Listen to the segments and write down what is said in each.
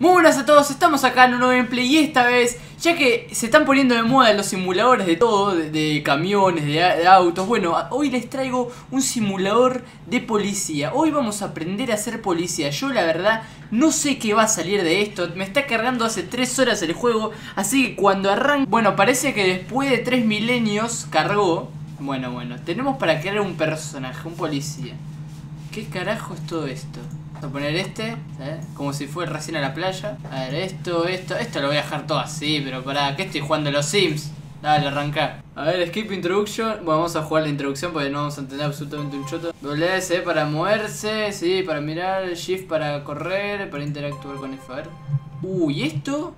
Muy buenas a todos, estamos acá en un nuevo gameplay y esta vez, ya que se están poniendo de moda los simuladores de todo, de camiones, de autos, bueno, hoy les traigo un simulador de policía. Hoy vamos a aprender a ser policía. Yo la verdad no sé qué va a salir de esto, me está cargando hace 3 horas el juego, así que cuando arranque, bueno, parece que después de 3 milenios cargó. Bueno, tenemos para crear un personaje, un policía. ¿Qué carajo es todo esto? Vamos a poner este, ¿sabes? Como si fuera recién a la playa. A ver, esto lo voy a dejar todo así, pero pará, que estoy jugando los Sims. Dale, arranca. A ver, skip introduction. Bueno, vamos a jugar la introducción porque no vamos a entender absolutamente un choto. WS para moverse, sí, para mirar, shift para correr, para interactuar con F. A ver. Uy, ¿esto?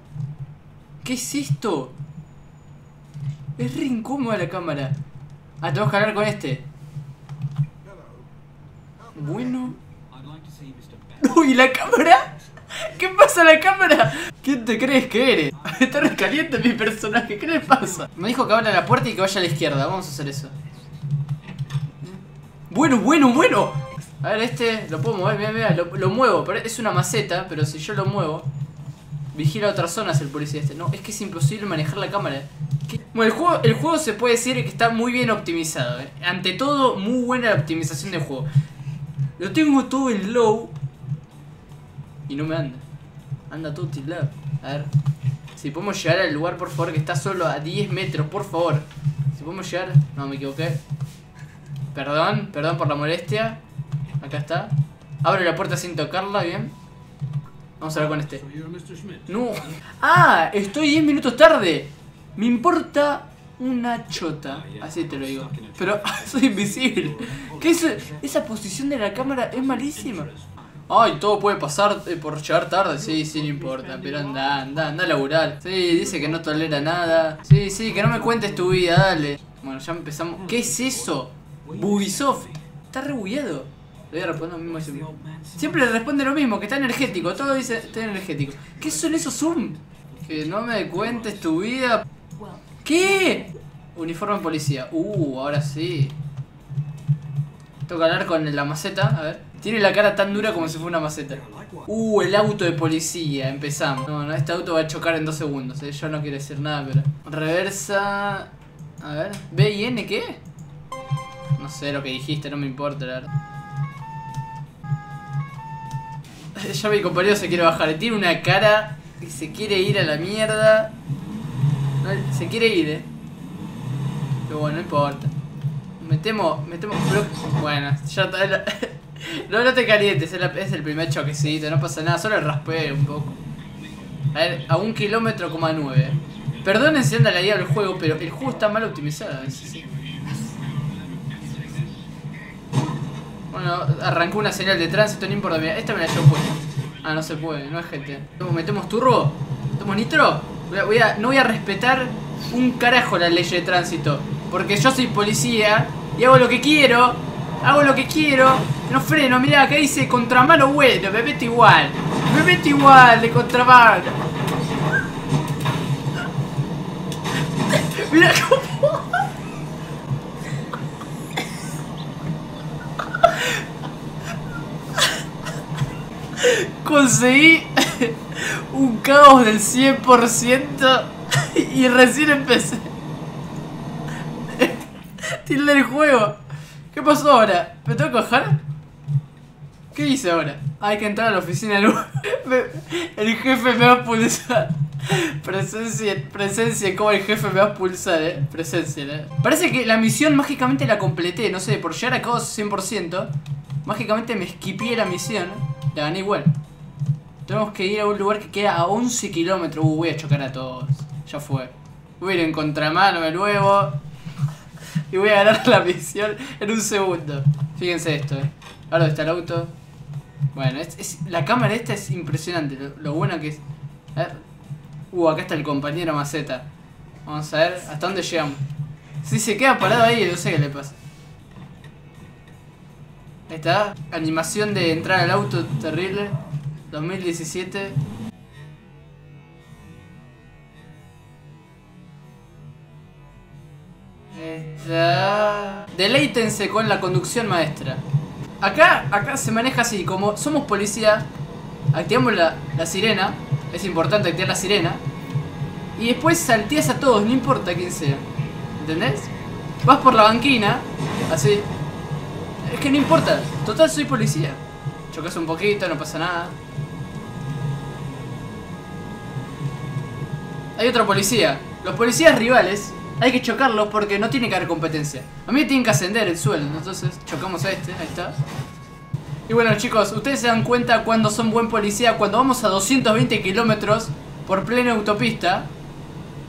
¿Qué es esto? Es re incómoda la cámara. Ah, tenemos que hablar con este. Bueno. Uy, ¿la cámara? ¿Qué pasa a la cámara? ¿Quién te crees que eres? Está recaliente mi personaje, ¿qué le pasa? Me dijo que abra la puerta y que vaya a la izquierda, vamos a hacer eso. Bueno. A ver, este lo puedo mover, mira, lo muevo, pero es una maceta, pero si yo lo muevo, vigila otras zonas el policía este. No, es que es imposible manejar la cámara. Bueno, el juego se puede decir que está muy bien optimizado, ¿eh? Ante todo, muy buena la optimización del juego. Lo tengo todo en low y no me anda. Anda todo tildado. A ver. Si podemos llegar al lugar, por favor, que está solo a 10 metros, por favor. Si podemos llegar... No, me equivoqué. Perdón por la molestia. Acá está. Abre la puerta sin tocarla, bien. Vamos a hablar con este. No. Ah, estoy 10 minutos tarde. Me importa una chota. Así te lo digo. Pero soy invisible. ¿Qué es? Esa posición de la cámara es malísima. Ay, todo puede pasar por llegar tarde. Sí, no importa, pero anda a laburar. Sí, dice que no tolera nada. Sí, que no me cuentes tu vida, dale. Bueno, ya empezamos. ¿Qué es eso? Bugisoft. Está re bugueado. Le voy a responder lo mismo siempre. Siempre le responde lo mismo, que está energético. Todo dice está energético. ¿Qué son esos Zoom? Que no me cuentes tu vida. ¿Qué? Uniforme policía. Ahora sí. Tengo que hablar con la maceta, a ver. Tiene la cara tan dura como si fuera una maceta. El auto de policía, empezamos. No, este auto va a chocar en 2 segundos, ¿eh? Yo no quiero decir nada, pero... Reversa... A ver... ¿B y N qué? No sé lo que dijiste, no me importa, la verdad. Ya mi compañero se quiere bajar, tiene una cara que se quiere ir a la mierda. No, se quiere ir, pero bueno, no importa. Metemos... Bueno, ya está... No te calientes, es el primer choquecito, no pasa nada, solo raspé un poco. A ver, a 1,9 km. Perdonen si anda la idea del juego, pero el juego está mal optimizado. Sí. Bueno, arrancó una señal de tránsito, no importa, mira, esta me la llevo puesta. Ah, no se puede, no es gente. ¿Metemos turbo? ¿Metemos nitro? No voy a respetar un carajo la ley de tránsito, porque yo soy policía y hago lo que quiero. No freno, mirá, acá dice contramano bueno, me meto igual de contramano. Mirá cómo... Conseguí un caos del 100% y recién empecé. Tilde el juego. ¿Qué pasó ahora? ¿Me tengo que bajar? ¿Qué hice ahora? Hay que entrar a la oficina del... El jefe me va a pulsar. Presencia, como el jefe me va a pulsar, presencia, Parece que la misión mágicamente la completé, no sé, por llegar a cabo 100%. Mágicamente me esquipié la misión, la gané igual. Tenemos que ir a un lugar que queda a 11 km. Voy a chocar a todos, ya fue. Voy a ir en contramano de nuevo y voy a ganar la misión en 1 segundo. Fíjense esto, Ahora está el auto. Bueno, la cámara esta es impresionante, lo bueno que es. A ver. Acá está el compañero maceta. Vamos a ver hasta dónde llegamos. Si se queda parado ahí, no sé qué le pasa. Ahí está. Animación de entrar al auto terrible. 2017. Está. Deleítense con la conducción maestra. Acá se maneja así, como somos policía, activamos la sirena. Es importante activar la sirena. Y después salteas a todos, no importa quién sea. ¿Entendés? Vas por la banquina, así. Es que no importa, total soy policía. Chocas un poquito, no pasa nada. Hay otro policía. Los policías rivales hay que chocarlos porque no tiene que haber competencia. A mí me tienen que ascender el sueldo, entonces chocamos a este, ahí está. Y bueno chicos, ustedes se dan cuenta cuando son buen policía, cuando vamos a 220 kilómetros por plena autopista.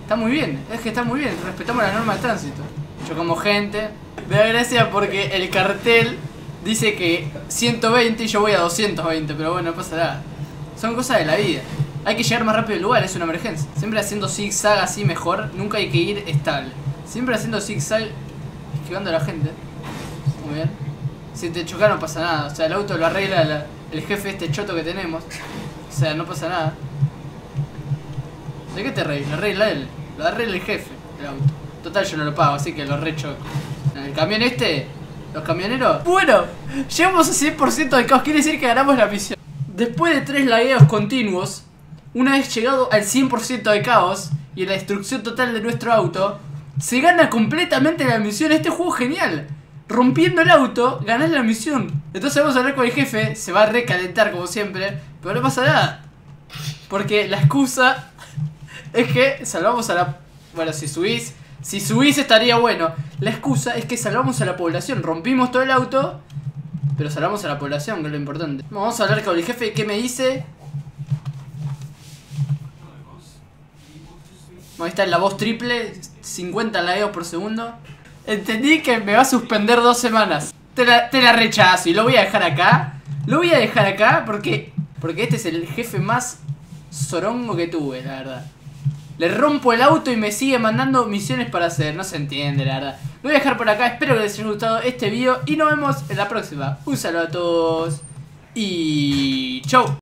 Está muy bien, es que está muy bien, respetamos las normas de tránsito. Chocamos gente. Me da gracia porque el cartel dice que 120 y yo voy a 220, pero bueno, no pasa nada. Son cosas de la vida. Hay que llegar más rápido al lugar, es una emergencia. Siempre haciendo zigzag así mejor, nunca hay que ir estable. Siempre haciendo zigzag, esquivando a la gente. Muy bien. Si te chocan no pasa nada, o sea, el auto lo arregla el jefe este choto que tenemos. O sea, no pasa nada. ¿De qué te reís? Lo arregla él, lo arregla el jefe, el auto. Total, yo no lo pago, así que lo rechoco. En el camión este, los camioneros. Bueno, llegamos a 100% de caos, quiere decir que ganamos la misión. Después de 3 lagueos continuos, una vez llegado al 100% de caos y la destrucción total de nuestro auto, se gana completamente la misión. Este juego es genial. Rompiendo el auto, ganás la misión. Entonces vamos a hablar con el jefe, se va a recalentar como siempre, pero no pasa nada. Porque la excusa es que salvamos a la... Bueno, si subís estaría bueno. La excusa es que salvamos a la población, rompimos todo el auto, pero salvamos a la población, que es lo importante. Vamos a hablar con el jefe, ¿qué me dice? Ahí está en la voz triple, 50 lagueos por segundo. Entendí que me va a suspender 2 semanas. Te la rechazo y lo voy a dejar acá. Lo voy a dejar acá porque este es el jefe más zorongo que tuve, la verdad. Le rompo el auto y me sigue mandando misiones para hacer. No se entiende, la verdad. Lo voy a dejar por acá, espero que les haya gustado este video y nos vemos en la próxima. Un saludo a todos y chau.